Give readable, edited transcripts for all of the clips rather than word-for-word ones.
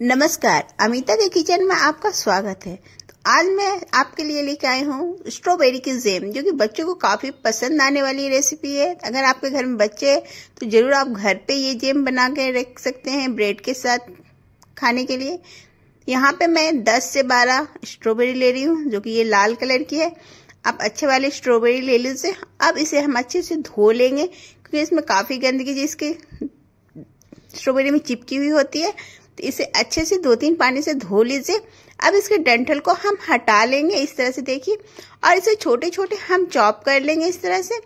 नमस्कार, अमिता के किचन में आपका स्वागत है। तो आज मैं आपके लिए लेके आई हूँ स्ट्रॉबेरी की जैम, जो कि बच्चों को काफ़ी पसंद आने वाली रेसिपी है। अगर आपके घर में बच्चे हैं तो ज़रूर आप घर पे ये जैम बना के रख सकते हैं ब्रेड के साथ खाने के लिए। यहाँ पे मैं 10 से 12 स्ट्रॉबेरी ले रही हूँ, जो कि ये लाल कलर की है। आप अच्छे वाले स्ट्रॉबेरी ले लीजिए। अब इसे हम अच्छे से धो लेंगे, क्योंकि इसमें काफ़ी गंदगी जिसके स्ट्रॉबेरी में चिपकी हुई होती है। तो इसे अच्छे से 2-3 पानी से धो लीजिए। अब इसके डंठल को हम हटा लेंगे, इस तरह से देखिए, और इसे छोटे छोटे हम चॉप कर लेंगे। इस तरह से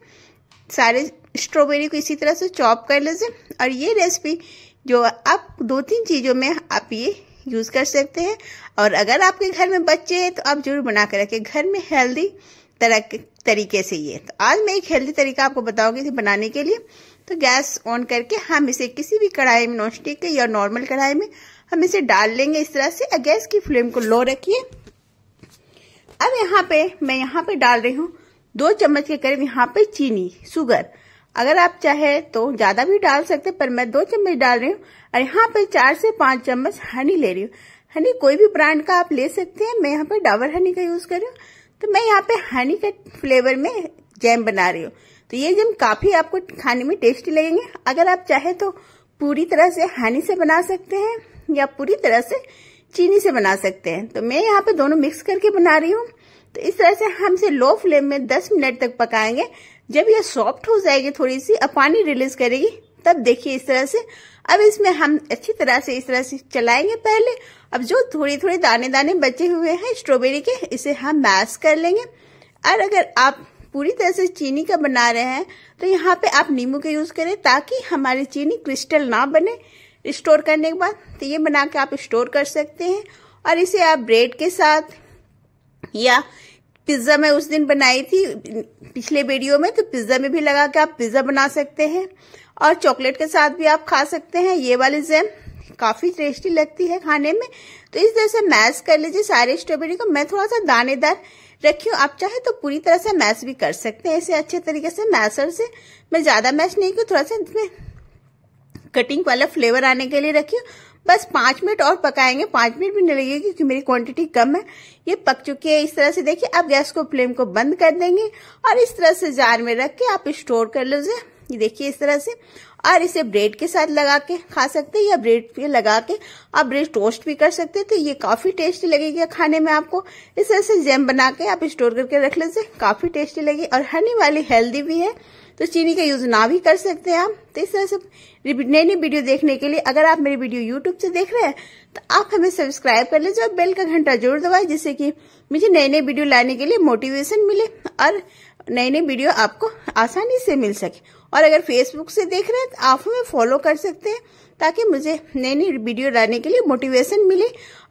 सारे स्ट्रॉबेरी को इसी तरह से चॉप कर लीजिए। और ये रेसिपी जो आप 2-3 चीज़ों में आप ये यूज़ कर सकते हैं। और अगर आपके घर में बच्चे हैं तो आप जरूर बना कर रखें घर में हेल्दी तरीके से। ये तो आज मैं एक हेल्दी तरीका आपको बताऊंगी इसे बनाने के लिए। तो गैस ऑन करके हम इसे किसी भी कढ़ाई में, नॉनस्टिक या नॉर्मल कढ़ाई में, हम इसे डाल लेंगे इस तरह से। गैस की फ्लेम को लो रखिए। अब मैं यहाँ पे डाल रही हूँ 2 चम्मच के करीब यहाँ पे चीनी, शुगर। अगर आप चाहे तो ज्यादा भी डाल सकते, पर मैं 2 चम्मच डाल रही हूँ। और यहाँ पे 4 से 5 चम्मच हनी ले रही हूँ। हनी कोई भी ब्रांड का आप ले सकते हैं, मैं यहाँ पे डाबर हनी का यूज कर रही हूँ। तो मैं यहाँ पे हनी के फ्लेवर में जैम बना रही हूँ। तो ये जैम काफी आपको खाने में टेस्टी लगेंगे। अगर आप चाहे तो पूरी तरह से हनी से बना सकते हैं या पूरी तरह से चीनी से बना सकते हैं। तो मैं यहाँ पे दोनों मिक्स करके बना रही हूँ। तो इस तरह से हम इसे लो फ्लेम में 10 मिनट तक पकाएंगे। जब ये सॉफ्ट हो जाएगी थोड़ी सी और पानी रिलीज करेगी, तब देखिए इस तरह से। अब इसमें हम अच्छी तरह से इस तरह से चलाएंगे पहले। अब जो थोड़े थोड़े दाने दाने बचे हुए हैं स्ट्रॉबेरी के, इसे हम मैश कर लेंगे। और अगर आप पूरी तरह से चीनी का बना रहे हैं तो यहाँ पे आप नींबू का यूज करें, ताकि हमारी चीनी क्रिस्टल ना बने स्टोर करने के बाद। तो ये बना के आप स्टोर कर सकते हैं। और इसे आप ब्रेड के साथ या पिज्जा में उस दिन बनाई थी पिछले वीडियो में, तो पिज्जा में भी लगा के आप पिज्जा बना सकते हैं। और चॉकलेट के साथ भी आप खा सकते हैं। ये वाली जैम काफी टेस्टी लगती है खाने में। तो इस तरह से मैश कर लीजिए सारे स्ट्रॉबेरी को। मैं थोड़ा सा दानेदार रखी हूँ, आप चाहे तो पूरी तरह से मैश भी कर सकते हैं इसे अच्छे तरीके से मैशर से। मैं ज्यादा मैश नहीं की, थोड़ा सा इसमें कटिंग वाला फ्लेवर आने के लिए रखी हूँ। बस 5 मिनट और पकाएंगे, 5 मिनट भी नहीं लगेगी क्योंकि मेरी क्वांटिटी कम है। ये पक चुकी है इस तरह से देखिए। अब गैस को, फ्लेम को बंद कर देंगे और इस तरह से जार में रख के आप स्टोर कर लीजिए। ये देखिए इस तरह से। और इसे ब्रेड के साथ लगा के खा सकते हैं या ब्रेड पे लगा के आप ब्रेड टोस्ट भी कर सकते हैं। तो ये काफी टेस्टी लगेगा खाने में आपको। इस तरह से जैम बना के आप स्टोर करके रख लीजिए, काफी टेस्टी लगेगी। और हनी वाली हेल्दी भी है, तो चीनी का यूज ना भी कर सकते हैं आप। तो इस तरह से नई वीडियो देखने के लिए, अगर आप मेरी वीडियो यूट्यूब से देख रहे हैं तो आप हमें सब्सक्राइब कर लीजिए और बेल का घंटा जरूर दबाएं, जिससे कि मुझे नई वीडियो लाने के लिए मोटिवेशन मिले और नई वीडियो आपको आसानी से मिल सके। और अगर फेसबुक से देख रहे हैं तो आप हमें फॉलो कर सकते हैं, ताकि मुझे नई वीडियो लाने के लिए मोटिवेशन मिले।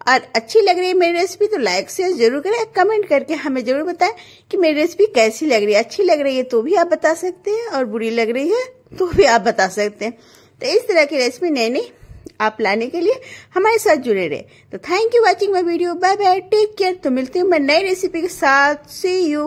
और अच्छी लग रही है मेरी रेसिपी तो लाइक शेयर जरूर करें, कमेंट करके हमें जरूर बताएं कि मेरी रेसिपी कैसी लग रही है। अच्छी लग रही है तो भी आप बता सकते हैं, और बुरी लग रही है तो भी आप बता सकते हैं। तो इस तरह की रेसिपी नई आप लाने के लिए हमारे साथ जुड़े रहे। तो thank you watching my video. Bye bye, take care. तो मिलती हूँ मैं नई रेसिपी के साथ। See you.